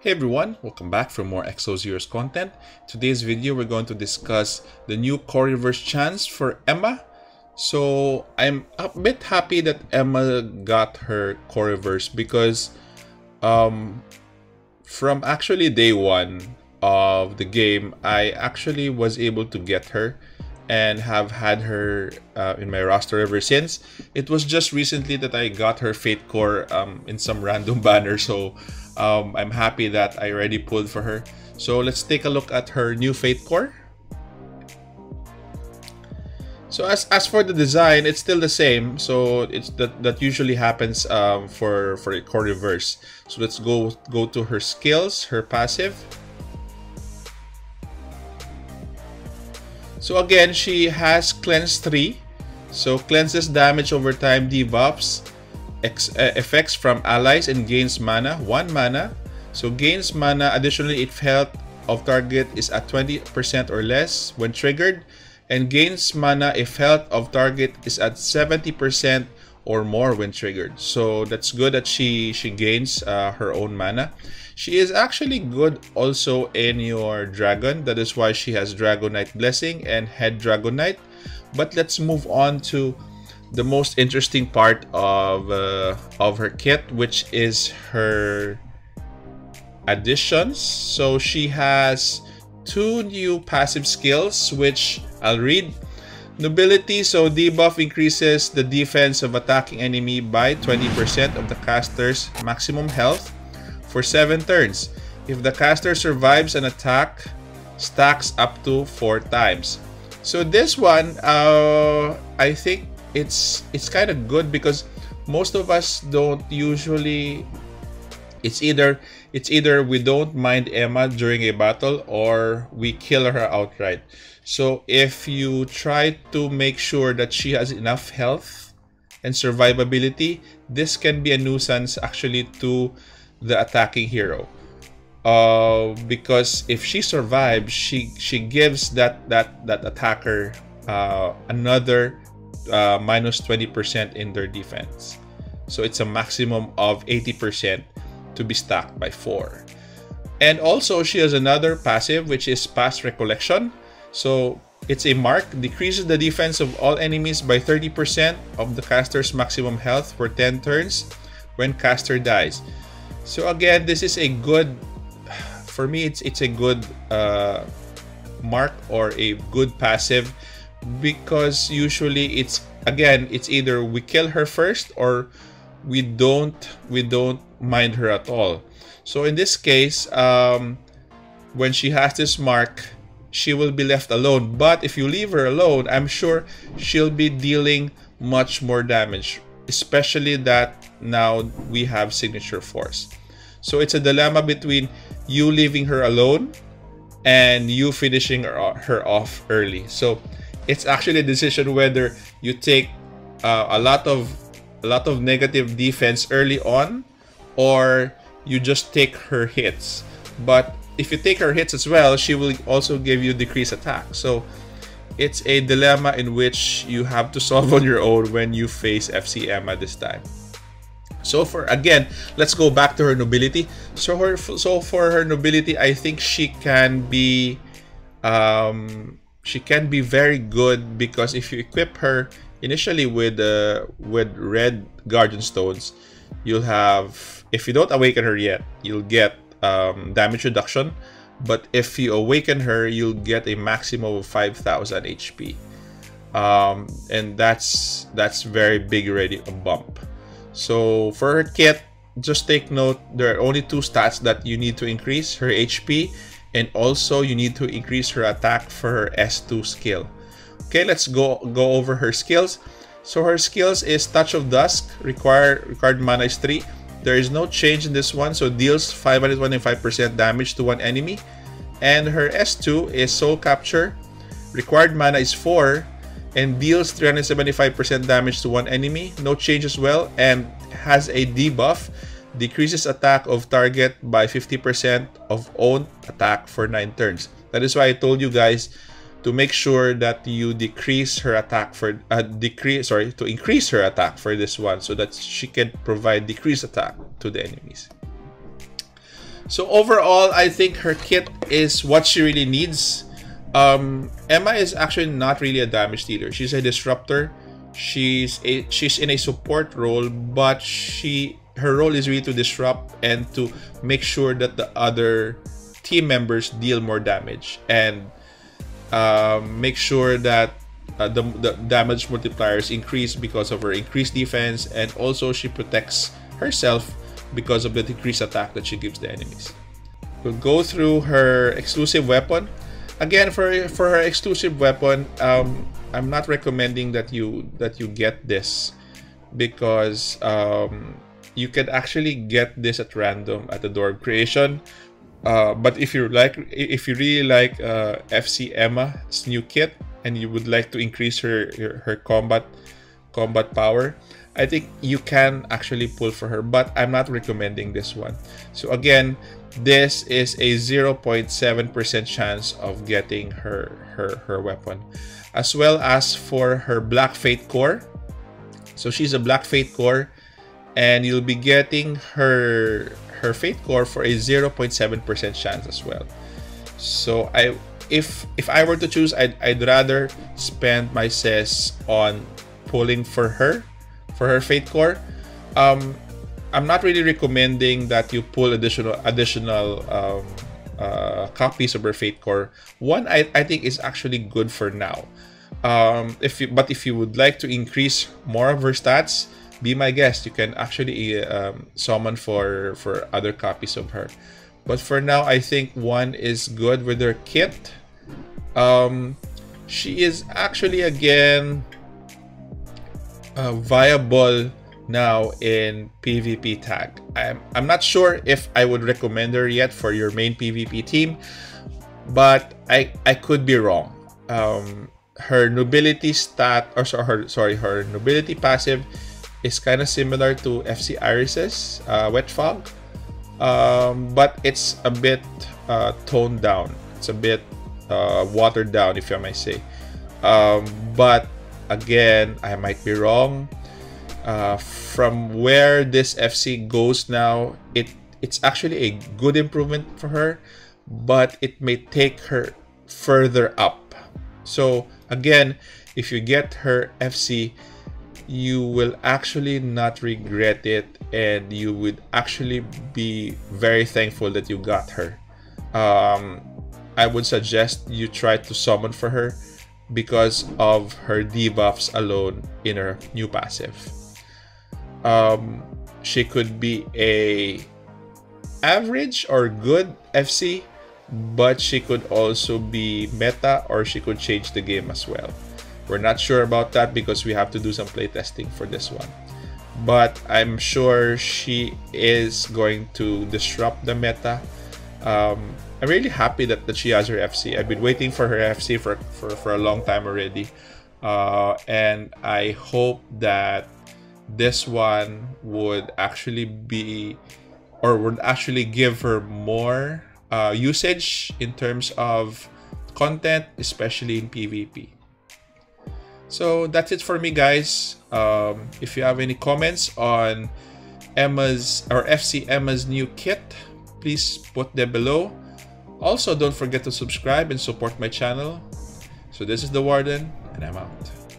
Hey everyone, welcome back for more Exos Heroes content. Today's video we're going to discuss the new Core Reverse chance for Emma. So I'm a bit happy that Emma got her Core Reverse because from actually day one of the game, I actually was able to get her and have had her in my roster ever since. It was just recently that I got her Fate Core in some random banner, so I'm happy that I already pulled for her. So let's take a look at her new Fate Core. So as for the design, it's still the same. So it's that usually happens for a Core Reverse. So let's go to her skills, her passive. So again, she has Cleanse 3, so cleanses damage over time, debuffs effects from allies, and gains mana, 1 mana. So gains mana, additionally if health of target is at 20% or less when triggered, and gains mana if health of target is at 70% or more when triggered. So that's good that she gains her own mana. She is actually good also in your dragon. That is why she has Dragonite Blessing and Head Dragonite. But let's move on to the most interesting part of her kit, which is her additions. So she has two new passive skills, which I'll read. Nobility, so debuff increases the defense of attacking enemy by 20% of the caster's maximum health for 7 turns. If the caster survives an attack, stacks up to 4 times. So this one, I think it's kind of good because most of us don't usually. It's either we don't mind Emma during a battle or we kill her outright. So if you try to make sure that she has enough health and survivability, this can be a nuisance actually to the attacking hero. Because if she survives, she gives that attacker another minus 20% in their defense. So it's a maximum of 80%. To be stacked by 4. And also she has another passive, which is Past Recollection. So it's a mark, decreases the defense of all enemies by 30% of the caster's maximum health for 10 turns when caster dies. So again, this is a good, for me it's a good mark or a good passive, because usually it's either we kill her first or we don't mind her at all. So in this case, when she has this mark, she will be left alone. But if you leave her alone, I'm sure she'll be dealing much more damage, especially that now we have Signature Force. So it's a dilemma between you leaving her alone and you finishing her off early. So it's actually a decision whether you take a lot of negative defense early on, or you just take her hits. But if you take her hits as well, she will also give you decreased attack. So it's a dilemma in which you have to solve on your own when you face FC Emma this time. So let's go back to her nobility. So for her nobility, I think she can be very good, because if you equip her initially with red guardian stones, you'll have, if you don't awaken her yet, you'll get damage reduction. But if you awaken her, you'll get a maximum of 5,000 HP, and that's very big already, a bump. So for her kit, just take note, there are only two stats that you need to increase: her HP, and also you need to increase her attack for her S2 skill. Okay, let's go over her skills. So her skills is Touch of Dusk, required mana is 3. There is no change in this one, so deals 525% damage to one enemy. And her S2 is Soul Capture, required mana is 4, and deals 375% damage to one enemy. No change as well, and has a debuff, decreases attack of target by 50% of own attack for 9 turns. That is why I told you guys to make sure that you decrease her attack for to increase her attack for this one, so that she can provide decreased attack to the enemies. So overall, I think her kit is what she really needs. Emma is actually not really a damage dealer. She's a disruptor. She's in a support role, but her role is really to disrupt and to make sure that the other team members deal more damage and make sure that the damage multipliers increase because of her increased defense, and also she protects herself because of the decreased attack that she gives the enemies. We'll go through her exclusive weapon. Again, for her exclusive weapon, I'm not recommending that you get this, because you can actually get this at random at the door of creation. But if you really like FC Emma's new kit and you would like to increase her combat power, I think you can actually pull for her, but I'm not recommending this one. So again, this is a 0.7% chance of getting her weapon. As well as for her Black Fate Core. So she's a Black Fate Core, and you'll be getting her Fate Core for a 0.7% chance as well. So if I were to choose, I'd rather spend my CES on pulling for her. For her Fate Core, I'm not really recommending that you pull additional copies of her Fate Core. One I think is actually good for now. But if you would like to increase more of her stats, be my guest. You can actually summon for other copies of her. But for now, I think one is good with her kit. She is actually again viable now in PvP tag. I'm not sure if I would recommend her yet for your main PvP team, but I could be wrong. Her nobility stat, or her nobility passive is kind of similar to FC Irises, Wet Fog, but it's a bit toned down. It's a bit watered down, if I may say. But again, I might be wrong. From where this FC goes now, it's actually a good improvement for her, but it may take her further up. So again, if you get her FC, you will actually not regret it, and you would actually be very thankful that you got her. I would suggest you try to summon for her because of her debuffs alone in her new passive. She could be an average or good FC, but she could also be meta, or she could change the game as well. We're not sure about that because we have to do some playtesting for this one. But I'm sure she is going to disrupt the meta. I'm really happy that she has her FC. I've been waiting for her FC for a long time already. And I hope that this one would actually be, or would actually give her more usage in terms of content, especially in PvP. So that's it for me, guys. If you have any comments on Emma's, or FC Emma's new kit, please put them below. Also, don't forget to subscribe and support my channel. So this is the Warden, and I'm out.